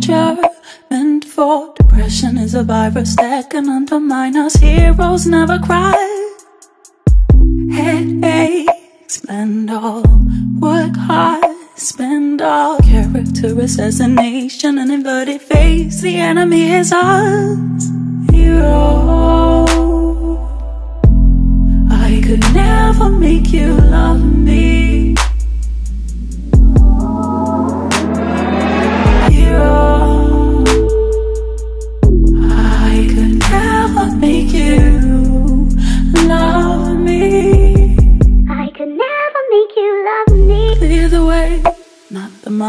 culture meant for depression is a virus that can undermine us. Heroes never cry. Headaches blend all. Work hard, spend all. Character assassination, an inverted face. The enemy is us. Hero, I could never make you love me.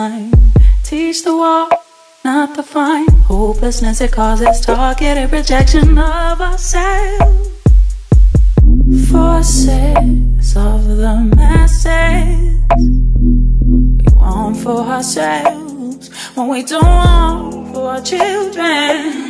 Mind. Teach the walk, not the fine. Hopelessness it causes targeted rejection of ourselves. Forces of the masses we want for ourselves when we don't want for our children.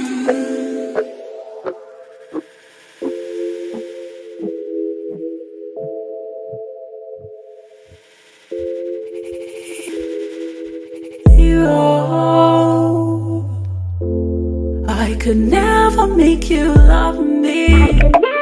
I could never make you love me.